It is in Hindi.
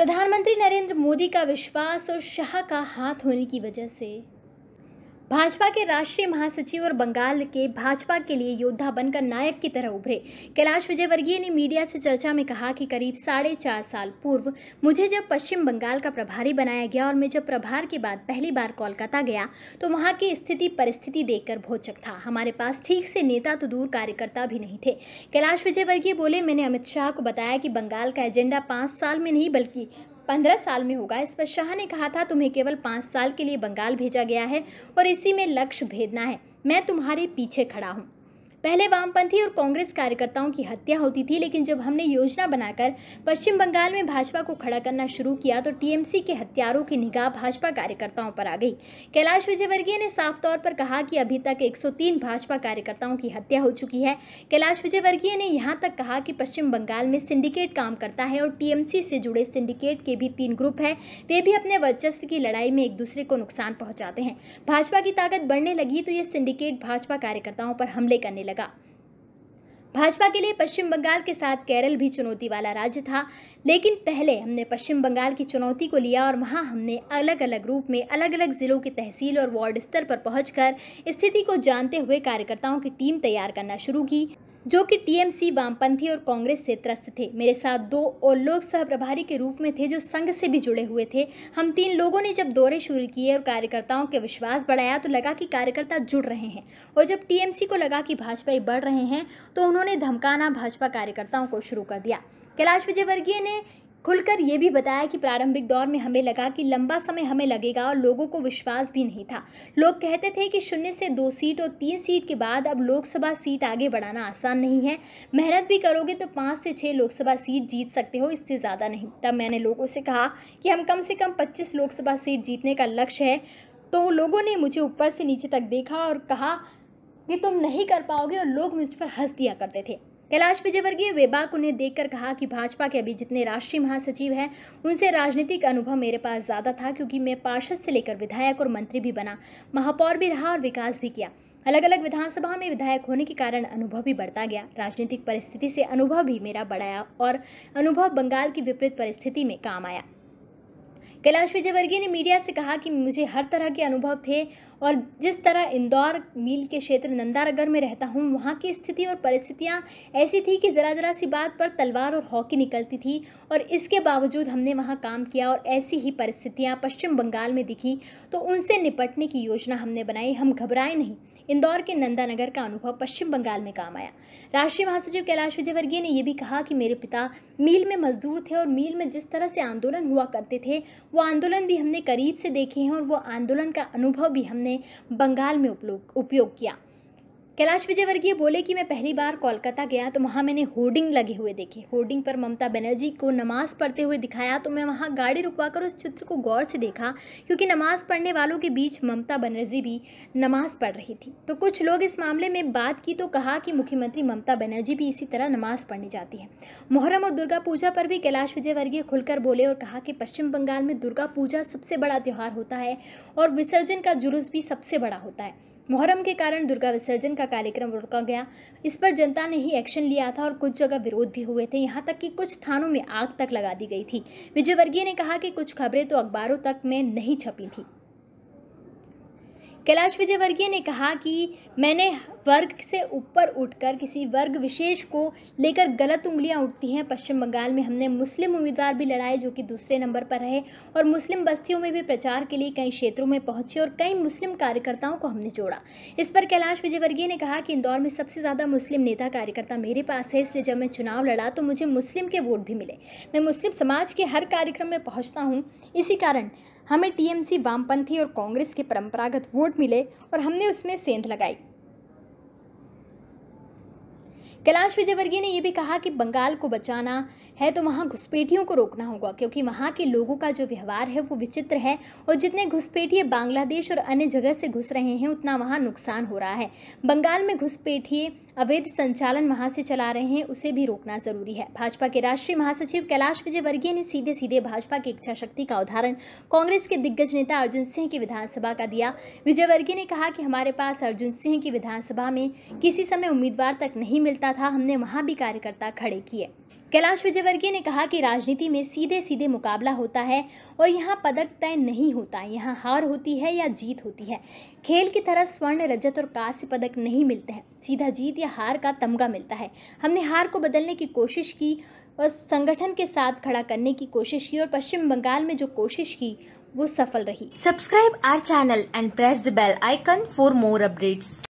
प्रधानमंत्री नरेंद्र मोदी का विश्वास और शाह का हाथ होने की वजह से भाजपा के राष्ट्रीय महासचिव और बंगाल के भाजपा के लिए योद्धा बनकर नायक की तरह उभरे कैलाश विजयवर्गीय ने मीडिया से चर्चा में कहा कि करीब 4.5 साल पूर्व मुझे जब पश्चिम बंगाल का प्रभारी बनाया गया और मैं जब प्रभार के बाद पहली बार कोलकाता गया तो वहां की स्थिति परिस्थिति देखकर भौचक था। हमारे पास ठीक से नेता तो दूर कार्यकर्ता भी नहीं थे। कैलाश विजयवर्गीय बोले, मैंने अमित शाह को बताया कि बंगाल का एजेंडा 5 साल में नहीं बल्कि 15 साल में होगा। इस पर शाह ने कहा था, तुम्हें केवल 5 साल के लिए बंगाल भेजा गया है और इसी में लक्ष्य भेदना है। मैं तुम्हारे पीछे खड़ा हूँ। पहले वामपंथी और कांग्रेस कार्यकर्ताओं की हत्या होती थी, लेकिन जब हमने योजना बनाकर पश्चिम बंगाल में भाजपा को खड़ा करना शुरू किया तो टीएमसी के हत्यारों की निगाह भाजपा कार्यकर्ताओं पर आ गई। कैलाश विजयवर्गीय ने साफ तौर पर कहा कि अभी तक 103 भाजपा कार्यकर्ताओं की हत्या हो चुकी है। कैलाश विजयवर्गीय ने यहाँ तक कहा कि पश्चिम बंगाल में सिंडिकेट काम करता है और टीएमसी से जुड़े सिंडिकेट के भी 3 ग्रुप हैं। वे भी अपने वर्चस्व की लड़ाई में एक दूसरे को नुकसान पहुँचाते हैं। भाजपा की ताकत बढ़ने लगी तो ये सिंडिकेट भाजपा कार्यकर्ताओं पर हमले करने लगा। भाजपा के लिए पश्चिम बंगाल के साथ केरल भी चुनौती वाला राज्य था, लेकिन पहले हमने पश्चिम बंगाल की चुनौती को लिया और वहां हमने अलग अलग रूप में अलग अलग जिलों की तहसील और वार्ड स्तर पर पहुंचकर स्थिति को जानते हुए कार्यकर्ताओं की टीम तैयार करना शुरू की, जो कि टीएमसी, वामपंथी और कांग्रेस से त्रस्त थे। मेरे साथ 2 और लोग सह प्रभारी के रूप में थे जो संघ से भी जुड़े हुए थे। हम 3 लोगों ने जब दौरे शुरू किए और कार्यकर्ताओं के विश्वास बढ़ाया तो लगा कि कार्यकर्ता जुड़ रहे हैं, और जब टीएमसी को लगा कि भाजपा ही बढ़ रहे हैं तो उन्होंने धमकाना भाजपा कार्यकर्ताओं को शुरू कर दिया। कैलाश विजयवर्गीय ने खुलकर ये भी बताया कि प्रारंभिक दौर में हमें लगा कि लंबा समय हमें लगेगा और लोगों को विश्वास भी नहीं था। लोग कहते थे कि 0 से 2 सीट और 3 सीट के बाद अब लोकसभा सीट आगे बढ़ाना आसान नहीं है। मेहनत भी करोगे तो 5 से 6 लोकसभा सीट जीत सकते हो, इससे ज़्यादा नहीं। तब मैंने लोगों से कहा कि हम कम से कम 25 लोकसभा सीट जीतने का लक्ष्य है, तो लोगों ने मुझे ऊपर से नीचे तक देखा और कहा कि तुम नहीं कर पाओगे, और लोग मुझ पर हंस दिया करते थे। कैलाश विजयवर्गीय वेबाक उन्हें देखकर कहा कि भाजपा के अभी जितने राष्ट्रीय महासचिव हैं उनसे राजनीतिक अनुभव मेरे पास ज़्यादा था, क्योंकि मैं पार्षद से लेकर विधायक और मंत्री भी बना, महापौर भी रहा और विकास भी किया। अलग अलग विधानसभा में विधायक होने के कारण अनुभव भी बढ़ता गया। राजनीतिक परिस्थिति से अनुभव भी मेरा बढ़ाया और अनुभव बंगाल की विपरीत परिस्थिति में काम आया। कैलाश विजयवर्गीय ने मीडिया से कहा कि मुझे हर तरह के अनुभव थे, और जिस तरह इंदौर मील के क्षेत्र नंदानगर में रहता हूँ, वहाँ की स्थिति और परिस्थितियाँ ऐसी थी कि ज़रा सी बात पर तलवार और हॉकी निकलती थी, और इसके बावजूद हमने वहाँ काम किया। और ऐसी ही परिस्थितियाँ पश्चिम बंगाल में दिखी तो उनसे निपटने की योजना हमने बनाई। हम घबराए नहीं। इंदौर के नंदानगर का अनुभव पश्चिम बंगाल में काम आया। राष्ट्रीय महासचिव कैलाश विजयवर्गीय ने यह भी कहा कि मेरे पिता मील में मजदूर थे, और मील में जिस तरह से आंदोलन हुआ करते थे वो आंदोलन भी हमने करीब से देखे हैं, और वो आंदोलन का अनुभव भी हमने बंगाल में उपयोग किया। कैलाश विजयवर्गीय बोले कि मैं पहली बार कोलकाता गया तो वहाँ मैंने होर्डिंग लगे हुए देखे। होर्डिंग पर ममता बनर्जी को नमाज़ पढ़ते हुए दिखाया तो मैं वहाँ गाड़ी रुकवाकर उस चित्र को गौर से देखा, क्योंकि नमाज़ पढ़ने वालों के बीच ममता बनर्जी भी नमाज़ पढ़ रही थी। तो कुछ लोग इस मामले में बात की तो कहा कि मुख्यमंत्री ममता बनर्जी भी इसी तरह नमाज़ पढ़ने जाती है। मुहर्रम और दुर्गा पूजा पर भी कैलाश विजयवर्गीय खुलकर बोले और कहा कि पश्चिम बंगाल में दुर्गा पूजा सबसे बड़ा त्यौहार होता है और विसर्जन का जुलूस भी सबसे बड़ा होता है। मुहर्रम के कारण दुर्गा विसर्जन का कार्यक्रम रोका गया। इस पर जनता ने ही एक्शन लिया था और कुछ जगह विरोध भी हुए थे, यहाँ तक कि कुछ थानों में आग तक लगा दी गई थी। विजयवर्गीय ने कहा कि कुछ खबरें तो अखबारों तक में नहीं छपी थी। कैलाश विजयवर्गीय ने कहा कि मैंने वर्ग से ऊपर उठकर किसी वर्ग विशेष को लेकर गलत उंगलियां उठती हैं। पश्चिम बंगाल में हमने मुस्लिम उम्मीदवार भी लड़ाए जो कि दूसरे नंबर पर रहे, और मुस्लिम बस्तियों में भी प्रचार के लिए कई क्षेत्रों में पहुंचे और कई मुस्लिम कार्यकर्ताओं को हमने जोड़ा। इस पर कैलाश विजयवर्गीय ने कहा कि इंदौर में सबसे ज़्यादा मुस्लिम नेता कार्यकर्ता मेरे पास है, इसलिए जब मैं चुनाव लड़ा तो मुझे मुस्लिम के वोट भी मिले। मैं मुस्लिम समाज के हर कार्यक्रम में पहुँचता हूँ, इसी कारण हमें टीएमसी, वामपंथी और कांग्रेस के परंपरागत वोट मिले और हमने उसमें सेंध लगाई। कैलाश विजयवर्गीय ने यह भी कहा कि बंगाल को बचाना है तो वहाँ घुसपैठियों को रोकना होगा, क्योंकि वहाँ के लोगों का जो व्यवहार है वो विचित्र है, और जितने घुसपैठिए बांग्लादेश और अन्य जगह से घुस रहे हैं उतना वहाँ नुकसान हो रहा है। बंगाल में घुसपैठिए अवैध संचालन वहाँ से चला रहे हैं, उसे भी रोकना जरूरी है। भाजपा के राष्ट्रीय महासचिव कैलाश विजयवर्गीय ने सीधे सीधे भाजपा की इच्छा शक्ति का उदाहरण कांग्रेस के दिग्गज नेता अर्जुन सिंह की विधानसभा का दिया। विजयवर्गीय ने कहा कि हमारे पास अर्जुन सिंह की विधानसभा में किसी समय उम्मीदवार तक नहीं मिलता था, हमने वहाँ भी कार्यकर्ता खड़े किए। कैलाश विजयवर्गीय ने कहा कि राजनीति में सीधे सीधे मुकाबला होता है और यहाँ पदक तय नहीं होता, यहाँ हार होती है या जीत होती है। खेल की तरह स्वर्ण, रजत और कांस्य पदक नहीं मिलते हैं, सीधा जीत या हार का तमगा मिलता है। हमने हार को बदलने की कोशिश की और संगठन के साथ खड़ा करने की कोशिश की और पश्चिम बंगाल में जो कोशिश की वो सफल रही। Subscribe our channel and press the bell icon for more updates.